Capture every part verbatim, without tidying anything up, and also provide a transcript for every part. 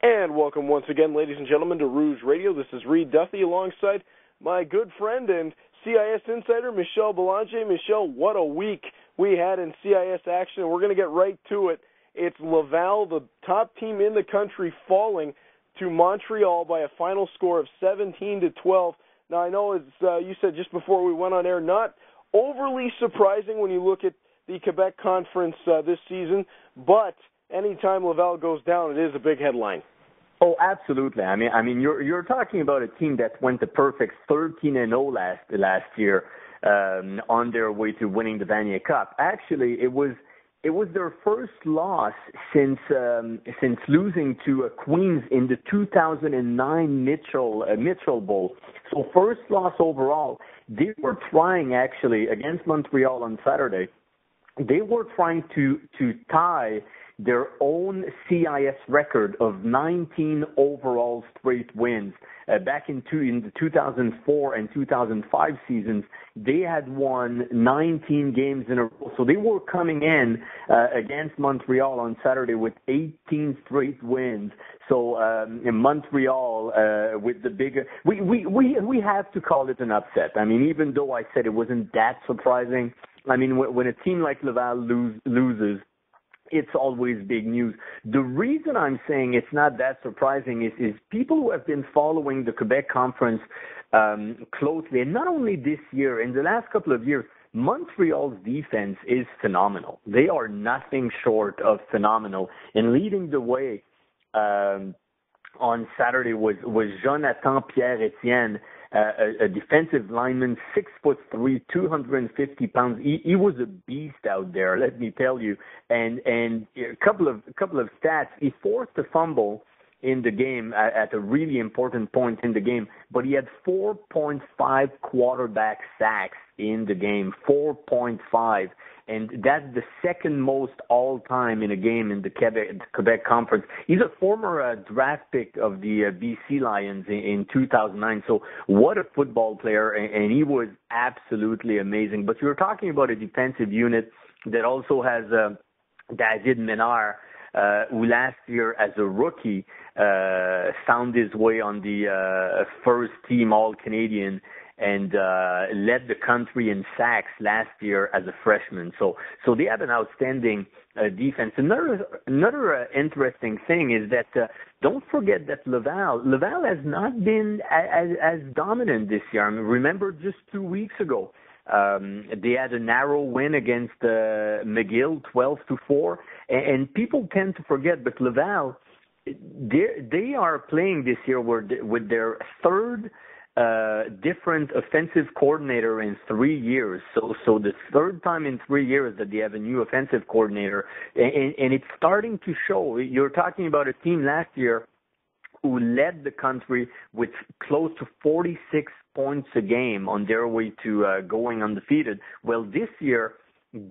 And welcome once again, ladies and gentlemen, to Rouge Radio. This is Reed Duffy alongside my good friend and C I S insider, Michel Belanger. Michel, what a week we had in C I S action. We're going to get right to it. It's Laval, the top team in the country, falling to Montreal by a final score of seventeen to twelve. Now, I know, as uh, you said just before we went on air, not overly surprising when you look at the Quebec Conference uh, this season, but anytime Laval goes down, it is a big headline. Oh, absolutely. I mean, I mean, you're you're talking about a team that went the perfect thirteen and oh last last year um, on their way to winning the Vanier Cup. Actually, it was it was their first loss since um, since losing to uh, Queens in the two thousand nine Mitchell uh, Mitchell Bowl. So first loss overall. They were trying actually against Montreal on Saturday. They were trying to to tie their own C I S record of nineteen overall straight wins. Uh, back in, two, in the two thousand four and two thousand five seasons, they had won nineteen games in a row. So they were coming in uh, against Montreal on Saturday with eighteen straight wins. So um, in Montreal, uh, with the bigger, we, we, we, we have to call it an upset. I mean, even though I said it wasn't that surprising, I mean, when, when a team like Laval lose, loses, it's always big news. The reason I'm saying it's not that surprising is, is people who have been following the Quebec Conference um, closely, and not only this year, in the last couple of years, Montreal's defense is phenomenal. They are nothing short of phenomenal. And leading the way um, on Saturday was, was Jonathan Pierre-Etienne, Uh, a, a defensive lineman, six foot three, two hundred fifty pounds. He, he was a beast out there, let me tell you. And and a couple of a couple of stats. He forced a fumble in the game at, at a really important point in the game, but he had four point five quarterback sacks in the game, four point five. And that's the second most all-time in a game in the Quebec, the Quebec Conference. He's a former uh, draft pick of the uh, B C Lions in, in two thousand nine. So what a football player, and, and he was absolutely amazing. But you're talking about a defensive unit that also has uh, David Menard, uh, who last year as a rookie uh, found his way on the uh, first-team All-Canadian and uh, led the country in sacks last year as a freshman. So so they have an outstanding uh, defense. Another, another uh, interesting thing is that uh, don't forget that Laval, Laval has not been as, as dominant this year. I mean, remember just two weeks ago, um, they had a narrow win against uh, McGill, twelve to four, and, and people tend to forget, but Laval, they are playing this year with their third Uh, different offensive coordinator in three years. So so the third time in three years that they have a new offensive coordinator. And, and it's starting to show. You're talking about a team last year who led the country with close to forty-six points a game on their way to uh, going undefeated. Well, this year,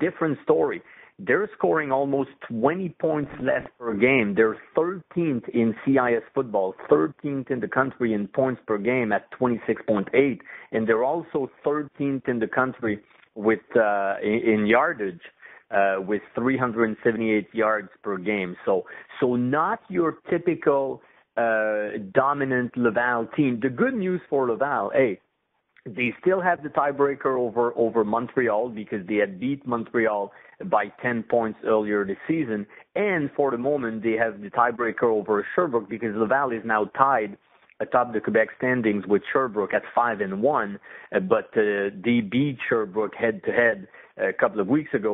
different story. They're scoring almost twenty points less per game. They're thirteenth in C I S football, thirteenth in the country in points per game at twenty-six point eight, and they're also thirteenth in the country with uh, in yardage uh, with three hundred seventy-eight yards per game. So, so not your typical uh, dominant Laval team. The good news for Laval, hey, they still have the tiebreaker over, over Montreal because they had beat Montreal by ten points earlier this season. And for the moment, they have the tiebreaker over Sherbrooke because Laval is now tied atop the Quebec standings with Sherbrooke at five and one. Uh, but uh, they beat Sherbrooke head-to-head a couple of weeks ago.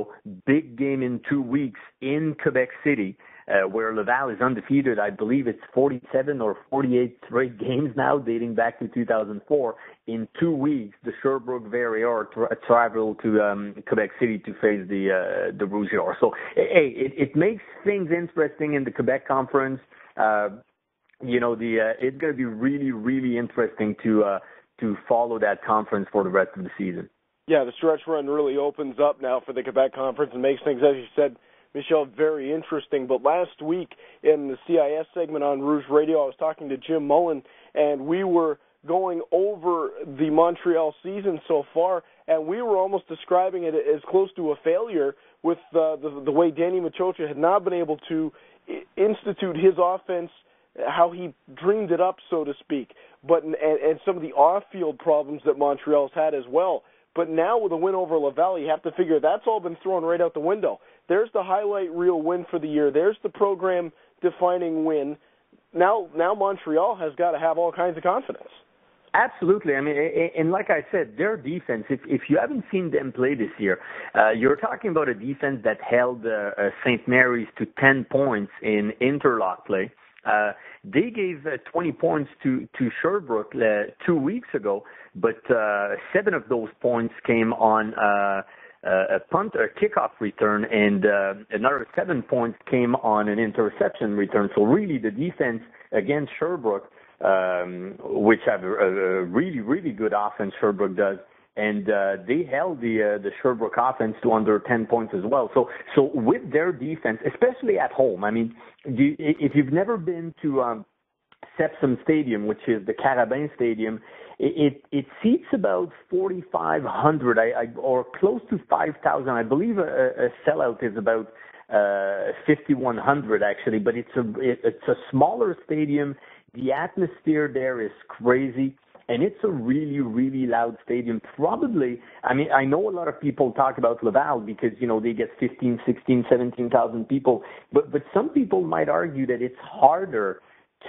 Big game in two weeks in Quebec City, Uh, where Laval is undefeated. I believe it's forty-seven or forty-eight straight games now, dating back to two thousand four. In two weeks, the Sherbrooke Verrières tra- travel to um, Quebec City to face the uh, the Rouge. So, hey, it, it makes things interesting in the Quebec Conference. Uh, you know, the uh, it's going to be really, really interesting to uh, to follow that conference for the rest of the season. Yeah, the stretch run really opens up now for the Quebec Conference and makes things, as you said, Michel, very interesting. But last week in the C I S segment on Rouge Radio, I was talking to Jim Mullen, and we were going over the Montreal season so far, and we were almost describing it as close to a failure with uh, the, the way Danny Maciocia had not been able to institute his offense how he dreamed it up, so to speak, but and, and some of the off-field problems that Montreal's had as well. But now with a win over Laval, you have to figure that's all been thrown right out the window. There's the highlight reel win for the year. There's the program-defining win. Now, now Montreal has got to have all kinds of confidence. Absolutely. I mean, and like I said, their defense, if, if you haven't seen them play this year, uh, you're talking about a defense that held uh, uh, Saint Mary's to ten points in interlock play. Uh, they gave uh, twenty points to, to Sherbrooke uh, two weeks ago, but uh, seven of those points came on uh, a punt or kickoff return, and uh, another seven points came on an interception return. So really the defense against Sherbrooke, um, which have a, a really, really good offense, Sherbrooke does, and uh, they held the uh, the Sherbrooke offense to under ten points as well. So so with their defense, especially at home, I mean, you, if you've never been to um, Sepsum Stadium, which is the Carabin Stadium, it it, it seats about forty-five hundred I, I, or close to five thousand. I believe a, a sellout is about uh, fifty-one hundred actually, but it's a it, it's a smaller stadium. The atmosphere there is crazy. And it's a really, really loud stadium. Probably, I mean, I know a lot of people talk about Laval because, you know, they get fifteen, sixteen, seventeen thousand people. But but some people might argue that it's harder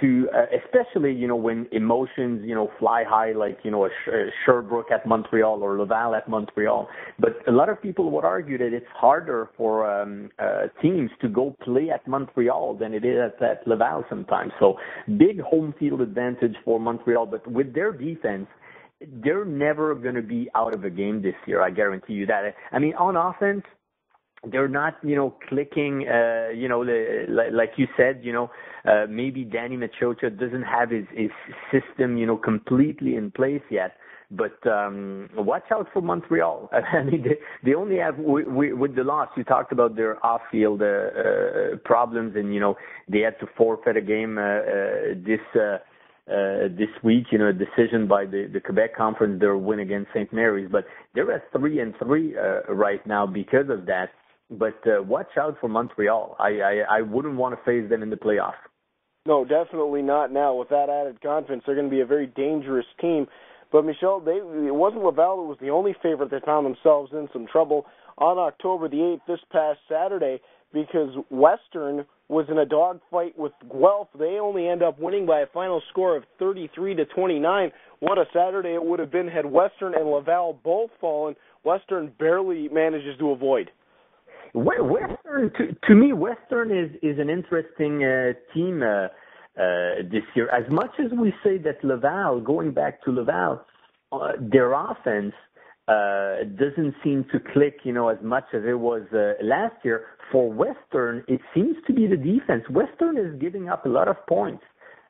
to, uh, especially, you know, when emotions, you know, fly high, like, you know, a Sh- a Sherbrooke at Montreal or Laval at Montreal. But a lot of people would argue that it's harder for um, uh, teams to go play at Montreal than it is at, at Laval sometimes. So big home field advantage for Montreal. But with their defense, they're never going to be out of a game this year. I guarantee you that. I mean, on offense, they're not, you know, clicking, uh, you know, like you said, you know, uh, maybe Danny Maciocia doesn't have his, his system, you know, completely in place yet. But um, watch out for Montreal. I mean, they, they only have, we, we, with the loss, you talked about their off-field uh, uh, problems and, you know, they had to forfeit a game uh, uh, this uh, Uh, this week, you know, a decision by the, the Quebec Conference, their win against Saint Mary's. But they're at three and three uh, right now because of that. But uh, watch out for Montreal. I, I, I wouldn't want to face them in the playoffs. No, definitely not now. With that added confidence, they're going to be a very dangerous team. But, Michel, they, it wasn't Laval that was the only favorite that found themselves in some trouble on October the eighth, this past Saturday, because Western was in a dogfight with Guelph. They only end up winning by a final score of thirty-three to twenty-nine. What a Saturday it would have been had Western and Laval both fallen. Western barely manages to avoid. Western, to, to me, Western is, is an interesting uh, team uh, uh, this year. As much as we say that Laval, going back to Laval, uh, their offense uh, doesn't seem to click, you know, as much as it was uh, last year. For Western, it seems to be the defense. Western is giving up a lot of points.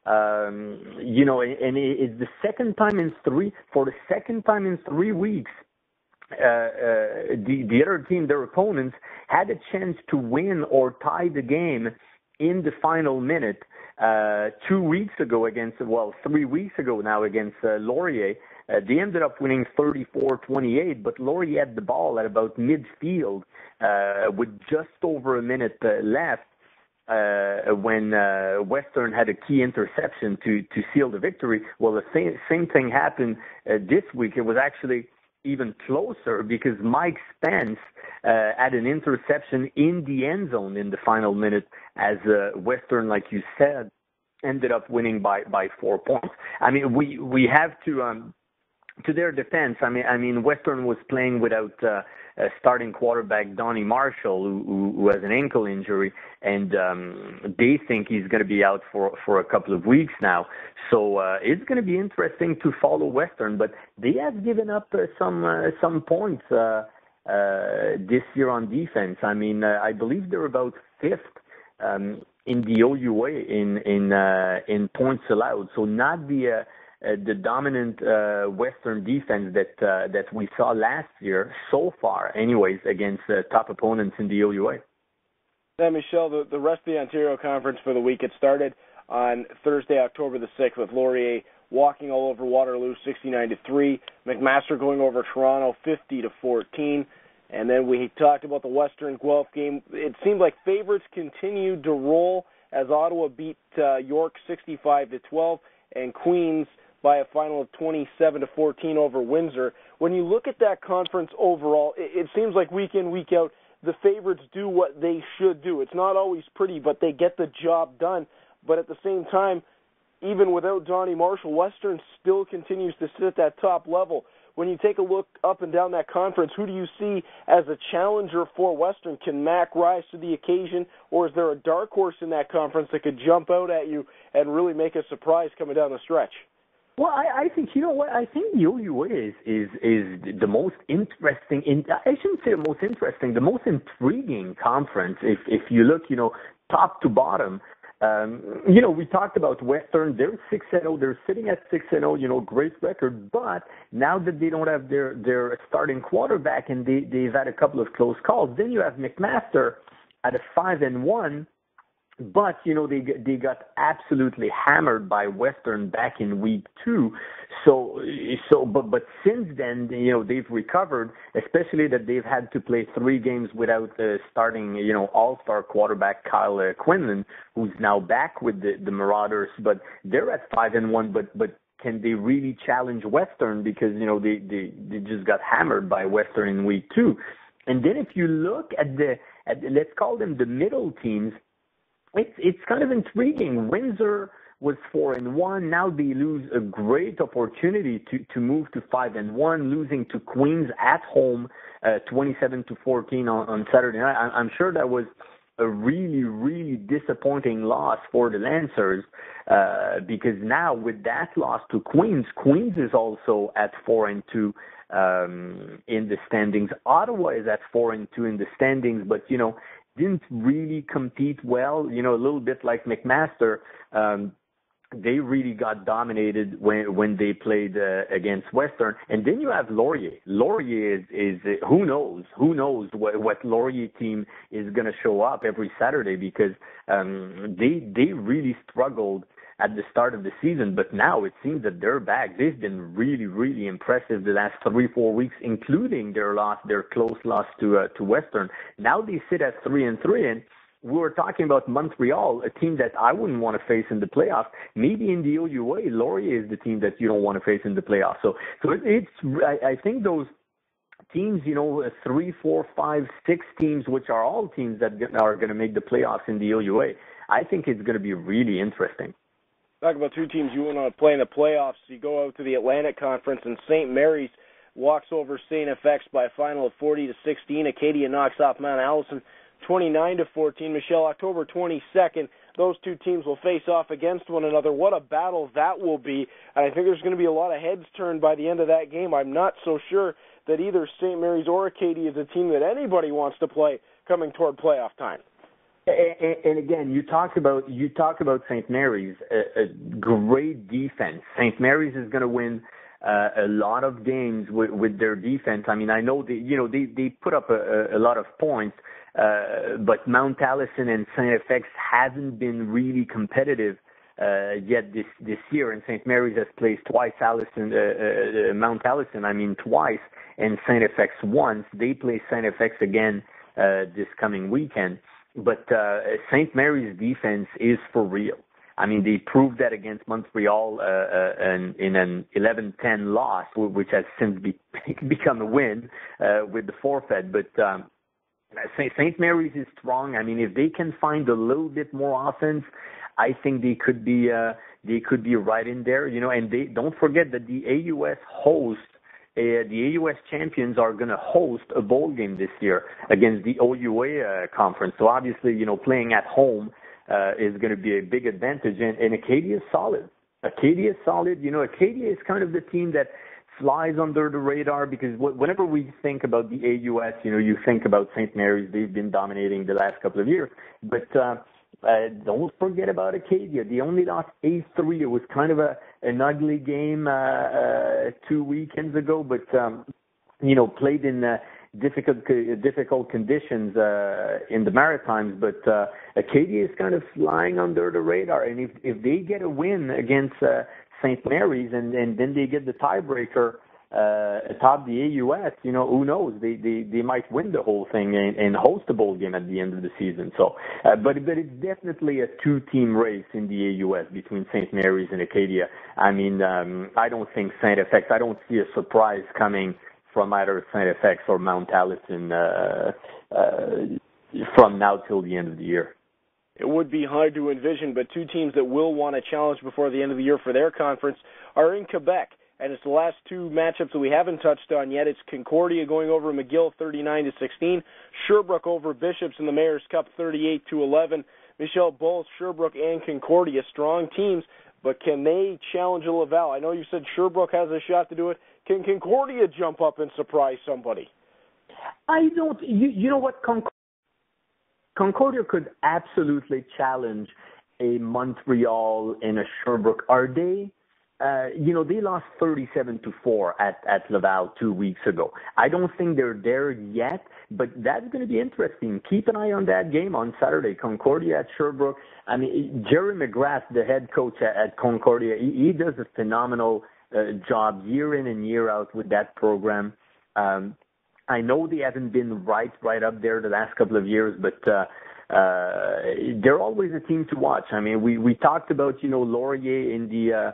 Um, you know, and it's the second time in three, for the second time in three weeks, Uh, uh, the, the other team, their opponents, had a chance to win or tie the game in the final minute uh, two weeks ago against, well, three weeks ago now against uh, Laurier. Uh, they ended up winning thirty-four twenty-eight, but Laurier had the ball at about midfield uh, with just over a minute uh, left uh, when uh, Western had a key interception to, to seal the victory. Well, the same, same thing happened uh, this week. It was actually even closer because Mike Spence uh, had an interception in the end zone in the final minute as uh, Western, like you said, ended up winning by, by four points. I mean, we, we have to, um, to their defense, I mean, I mean, Western was playing without uh, a starting quarterback, Donnie Marshall, who, who has an ankle injury, and um, they think he's going to be out for, for a couple of weeks now. So uh, it's going to be interesting to follow Western, but they have given up uh, some uh, some points uh, uh, this year on defense. I mean, uh, I believe they're about fifth um, in the O U A in in uh, in points allowed. So not the uh, Uh, the dominant uh, Western defense that uh, that we saw last year, so far, anyways, against uh, top opponents in the O U A. Now, Michel, the, the rest of the Ontario Conference for the week, it started on Thursday, October the sixth, with Laurier walking all over Waterloo, sixty-nine to three, McMaster going over Toronto, fifty to fourteen, and then we talked about the Western Guelph game. It seemed like favorites continued to roll as Ottawa beat uh, York sixty-five to twelve and Queens by a final of twenty-seven to fourteen over Windsor. When you look at that conference overall, it, it seems like week in, week out, the favorites do what they should do. It's not always pretty, but they get the job done. But at the same time, even without Donnie Marshall, Western still continues to sit at that top level. When you take a look up and down that conference, who do you see as a challenger for Western? Can Mac rise to the occasion, or is there a dark horse in that conference that could jump out at you and really make a surprise coming down the stretch? Well, I, I think, you know what, I think the O U A is, is, is the most interesting, in, I shouldn't say the most interesting, the most intriguing conference. If, if you look, you know, top to bottom, um, you know, we talked about Western, they're six and oh, they're sitting at six and oh, you know, great record, but now that they don't have their, their starting quarterback and they, they've had a couple of close calls, then you have McMaster at a five and one. But, you know, they they got absolutely hammered by Western back in week two. So, so but, but since then, you know, they've recovered, especially that they've had to play three games without uh, starting, you know, all-star quarterback Kyle uh, Quinlan, who's now back with the, the Marauders. But they're at five and one, but but can they really challenge Western? Because, you know, they, they, they just got hammered by Western in week two. And then if you look at the, at the let's call them the middle teams, It's it's kind of intriguing. Windsor was four and one. Now they lose a great opportunity to, to move to five and one, losing to Queens at home, uh, twenty-seven to fourteen on, on Saturday night. I, I'm sure that was a really really disappointing loss for the Lancers, uh, because now with that loss to Queens, Queens is also at four and two um, in the standings. Ottawa is at four and two in the standings, but you know. Didn't really compete well, you know, a little bit like McMaster. Um, they really got dominated when when they played uh, against Western. And then you have Laurier. Laurier is, is uh, who knows? Who knows what, what Laurier team is going to show up every Saturday, because um, they they really struggled at the start of the season, but now it seems that they're back. They've been really, really impressive the last three, four weeks, including their loss, their close loss to uh, to Western. Now they sit at three and three, and we were talking about Montreal, a team that I wouldn't want to face in the playoffs. Maybe in the O U A, Laurier is the team that you don't want to face in the playoffs. So, so it, it's I, I think those teams, you know, three, four, five, six teams, which are all teams that are going to make the playoffs in the O U A. I think it's going to be really interesting. Talk about two teams you wouldn't want to play in the playoffs. You go out to the Atlantic Conference, and Saint Mary's walks over Saint F X by a final of forty to sixteen. Acadia knocks off Mount Allison twenty-nine to fourteen. Michel, October twenty-second, those two teams will face off against one another. What a battle that will be. And I think there's going to be a lot of heads turned by the end of that game. I'm not so sure that either Saint Mary's or Acadia is a team that anybody wants to play coming toward playoff time. And again, you talk about you talk about Saint Mary's, a, a great defense. Saint Mary's is going to win uh, a lot of games with, with their defense. I mean, I know they you know they, they put up a, a lot of points, uh, but Mount Allison and Saint F X hasn't been really competitive uh, yet this, this year. And Saint Mary's has played twice Allison, uh, uh, Mount Allison. I mean, twice, and Saint F X once. They play Saint F X again uh, this coming weekend. But uh, Saint Mary's defense is for real. I mean, they proved that against Montreal uh, uh, and in an eleven ten loss, which has since be- become a win uh, with the forfeit. But um, Saint Mary's is strong. I mean, if they can find a little bit more offense, I think they could be uh, they could be right in there. You know, and they don't forget that the A U S hosts. Uh, the A U S champions are going to host a bowl game this year against the O U A uh, conference. So obviously, you know, playing at home uh, is going to be a big advantage. And, and Acadia is solid. Acadia is solid. You know, Acadia is kind of the team that flies under the radar, because w- whenever we think about the A U S, you know, you think about Saint Mary's. They've been dominating the last couple of years. But uh, uh, don't forget about Acadia. They only lost eight three. It was kind of a an ugly game uh, uh, two weekends ago, but, um, you know, played in uh, difficult difficult conditions uh, in the Maritimes. But uh, Acadia is kind of flying under the radar. And if, if they get a win against uh, Saint Mary's and, and then they get the tiebreaker, uh, atop the A U S, you know, who knows? They they, they might win the whole thing and, and host a bowl game at the end of the season. So, uh, but but it's definitely a two-team race in the A U S between Saint Mary's and Acadia. I mean, um, I don't think Saint F X. I don't see a surprise coming from either Saint F X or Mount Allison uh, uh, from now till the end of the year. It would be hard to envision, but two teams that will want a challenge before the end of the year for their conference are in Quebec, and it's the last two matchups that we haven't touched on yet. It's Concordia going over McGill thirty-nine to sixteen, Sherbrooke over Bishops in the Mayor's Cup thirty-eight to eleven. Michel Bowl, Sherbrooke, and Concordia, strong teams, but can they challenge Laval? I know you said Sherbrooke has a shot to do it. Can Concordia jump up and surprise somebody? I don't. You, you know what, Concordia? Concordia could absolutely challenge a Montreal and a Sherbrooke. Are they, uh, you know, they lost thirty-seven to four at, at Laval two weeks ago. I don't think they're there yet, but that's going to be interesting. Keep an eye on that game on Saturday, Concordia at Sherbrooke. I mean, Jerry McGrath, the head coach at, at Concordia, he, he does a phenomenal uh, job year in and year out with that program. Um, I know they haven't been right, right up there the last couple of years, but uh, uh, they're always a team to watch. I mean, we, we talked about, you know, Laurier in the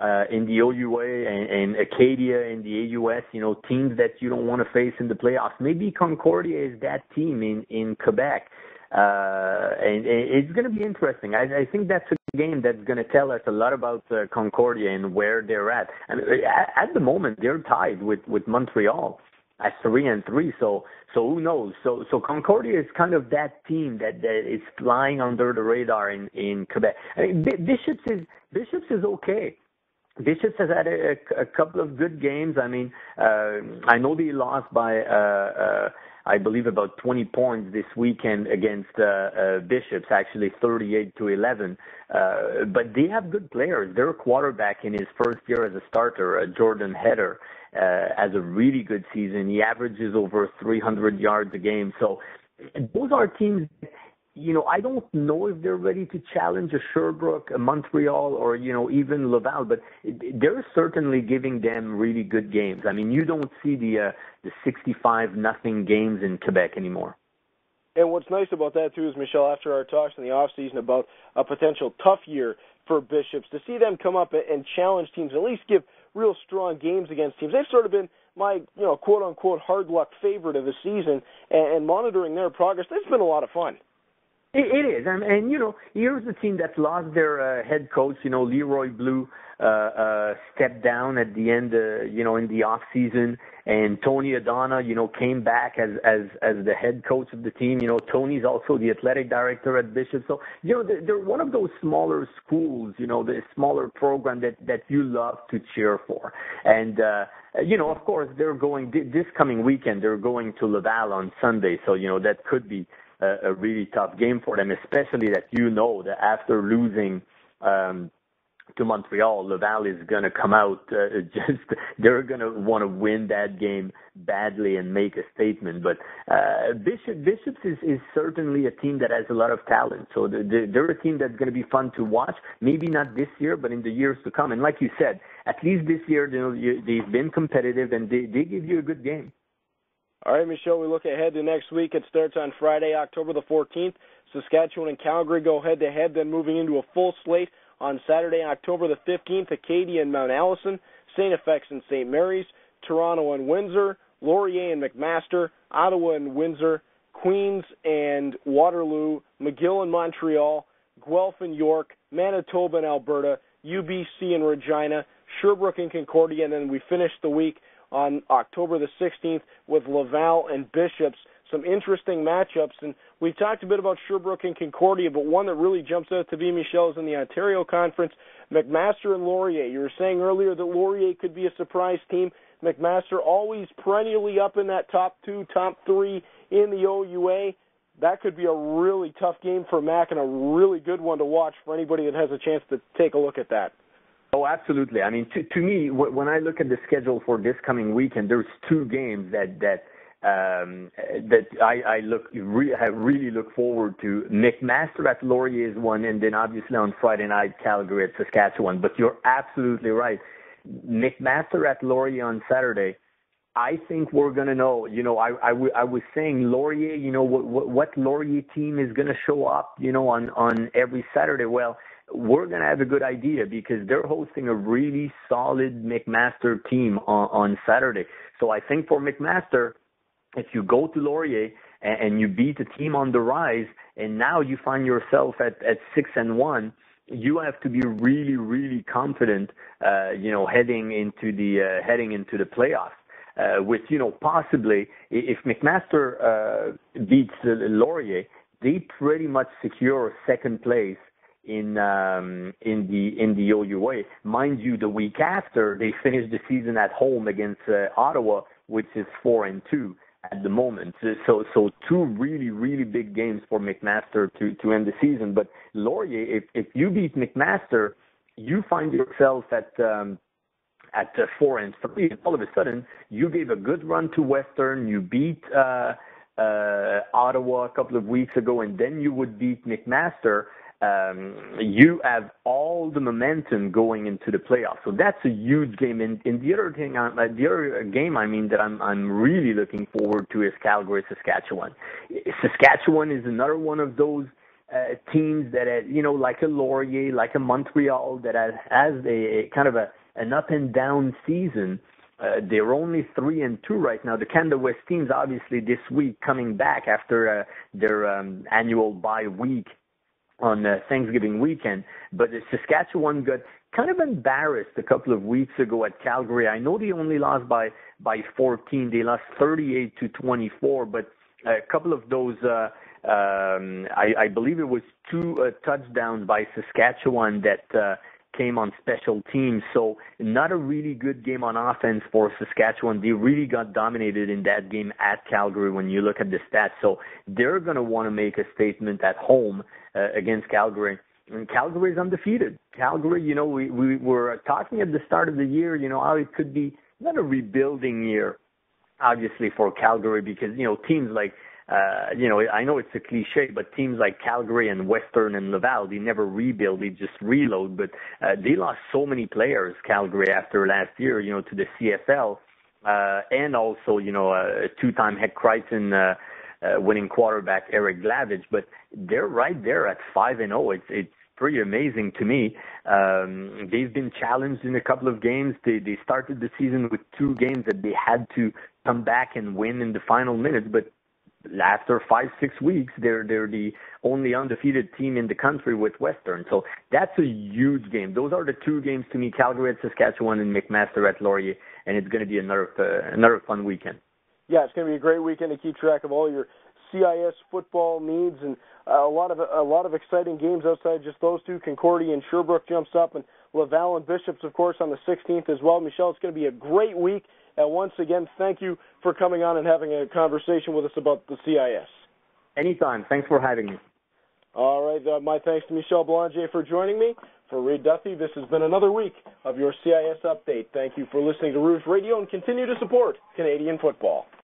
uh, uh, in the O U A and, and Acadia in the A U S, you know, teams that you don't want to face in the playoffs. Maybe Concordia is that team in, in Quebec. Uh, and, and it's going to be interesting. I, I think that's a game that's going to tell us a lot about uh, Concordia and where they're at. And at, at the moment, they're tied with, with Montreal at three and three, so so who knows? So so Concordia is kind of that team that, that is flying under the radar in, in Quebec. I mean, B- Bishops is Bishops is okay. Bishops has had a, a, a couple of good games. I mean, uh, I know they lost by uh, uh, I believe about twenty points this weekend against uh, uh, Bishops, actually thirty-eight to eleven. Uh, but they have good players. Their quarterback in his first year as a starter, uh, Jordan Heder, Uh, has a really good season. He averages over three hundred yards a game. So those are teams, you know, I don't know if they're ready to challenge a Sherbrooke, a Montreal, or, you know, even Laval, but they're certainly giving them really good games. I mean, you don't see the uh, the sixty-five nothing games in Quebec anymore. And what's nice about that, too, is, Michel, after our talks in the offseason about a potential tough year for Bishops, to see them come up and challenge teams, at least give real strong games against teams. They've sort of been my, you know, quote-unquote hard luck favorite of the season, and, and monitoring their progress, it's been a lot of fun. It, it is, and, and, you know, here's the team that lost their uh, head coach, you know, Leroy Blue uh, uh, stepped down at the end, uh, you know, in the offseason, and Tony Adonna, you know, came back as, as, as the head coach of the team. You know, Tony's also the athletic director at Bishop. So, you know, they're, they're one of those smaller schools, you know, the smaller program that, that you love to cheer for. And, uh, you know, of course, they're going, this coming weekend, they're going to Laval on Sunday. So, you know, that could be a really tough game for them, especially that you know that after losing um, to Montreal, Laval is going to come out uh, just they're going to want to win that game badly and make a statement. But uh, Bishop, Bishops is, is certainly a team that has a lot of talent. So they're a team that's going to be fun to watch, maybe not this year, but in the years to come. And like you said, at least this year, you know, they've been competitive and they, they give you a good game. All right, Michel, we look ahead to next week. It starts on Friday, October the fourteenth. Saskatchewan and Calgary go head-to-head, then moving into a full slate on Saturday, October the fifteenth, Acadia and Mount Allison, Saint F X and Saint Mary's, Toronto and Windsor, Laurier and McMaster, Ottawa and Windsor, Queens and Waterloo, McGill and Montreal, Guelph and York, Manitoba and Alberta, U B C and Regina, Sherbrooke and Concordia, and then we finish the week on October the sixteenth with Laval and Bishops. Some interesting matchups, and we've talked a bit about Sherbrooke and Concordia, but one that really jumps out to me, Michel, is in the Ontario Conference, McMaster and Laurier. You were saying earlier that Laurier could be a surprise team. McMaster always perennially up in that top two, top three in the O U A. That could be a really tough game for Mac and a really good one to watch for anybody that has a chance to take a look at that. Oh, absolutely. I mean, to, to me, w- when I look at the schedule for this coming weekend, there's two games that that um, that I, I look re- I really look forward to. McMaster at Laurier is one, and then obviously on Friday night, Calgary at Saskatchewan. But you're absolutely right. McMaster at Laurier on Saturday, I think we're going to know, you know, I, I, w- I was saying Laurier, you know, what, what, what Laurier team is going to show up, you know, on, on every Saturday. Well, we're going to have a good idea because they're hosting a really solid McMaster team on, on Saturday. So I think for McMaster, if you go to Laurier and, and you beat a team on the rise and now you find yourself at, at six and one, you have to be really, really confident, uh, you know, heading into the, uh, heading into the playoffs. Uh, with, you know, possibly, if McMaster uh, beats uh, Laurier, they pretty much secure second place in um, in the in the O U A. Mind you, the week after, they finish the season at home against uh, Ottawa, which is four and two at the moment. So, so two really, really big games for McMaster to, to end the season. But Laurier, if, if you beat McMaster, you find yourself at um, at uh, four and three, and all of a sudden, you gave a good run to Western, you beat uh, uh, Ottawa a couple of weeks ago, and then you would beat McMaster. Um, you have all the momentum going into the playoffs. So that's a huge game. And, and the other thing, uh, the other game, I mean, that I'm, I'm really looking forward to is Calgary, Saskatchewan. Saskatchewan is another one of those uh, teams that, uh, you know, like a Laurier, like a Montreal, that has, has a, a kind of a, an up and down season. Uh, they're only three and two right now. The Canada West teams, obviously, this week coming back after uh, their um, annual bye week on uh, Thanksgiving weekend. But Saskatchewan got kind of embarrassed a couple of weeks ago at Calgary. I know they only lost by by fourteen. They lost thirty-eight to twenty-four. But a couple of those, uh, um, I, I believe it was two uh, touchdowns by Saskatchewan that. Uh, came on special teams, so not a really good game on offense for Saskatchewan. They really got dominated in that game at Calgary when you look at the stats, so they're going to want to make a statement at home uh, against Calgary, and Calgary is undefeated. Calgary, you know, we, we were talking at the start of the year, you know, how it could be not a rebuilding year, obviously, for Calgary because, you know, teams like Uh, you know, I know it's a cliche, but teams like Calgary and Western and Laval, they never rebuild, they just reload. But uh, they lost so many players, Calgary, after last year, you know, to the C F L. Uh, and also, you know, a uh, two-time Heck Crichton uh, uh, winning quarterback, Eric Glavich. But they're right there at five and oh. It's, it's pretty amazing to me. Um, they've been challenged in a couple of games. They, they started the season with two games that they had to come back and win in the final minutes. But after five, six weeks, they're they're the only undefeated team in the country with Western. So that's a huge game. Those are the two games to me, Calgary at Saskatchewan and McMaster at Laurier, and it's going to be another, uh, another fun weekend. Yeah, it's going to be a great weekend to keep track of all your C I S football needs and a lot of a lot of exciting games outside just those two. Concordia and Sherbrooke jumps up, and Laval and Bishops, of course, on the sixteenth as well. Michel, it's going to be a great week. And once again, thank you for coming on and having a conversation with us about the C I S. Anytime. Thanks for having me. All right. Uh, my thanks to Michel Belanger for joining me. For Reed Duffy, this has been another week of your C I S Update. Thank you for listening to Rouge Radio and continue to support Canadian football.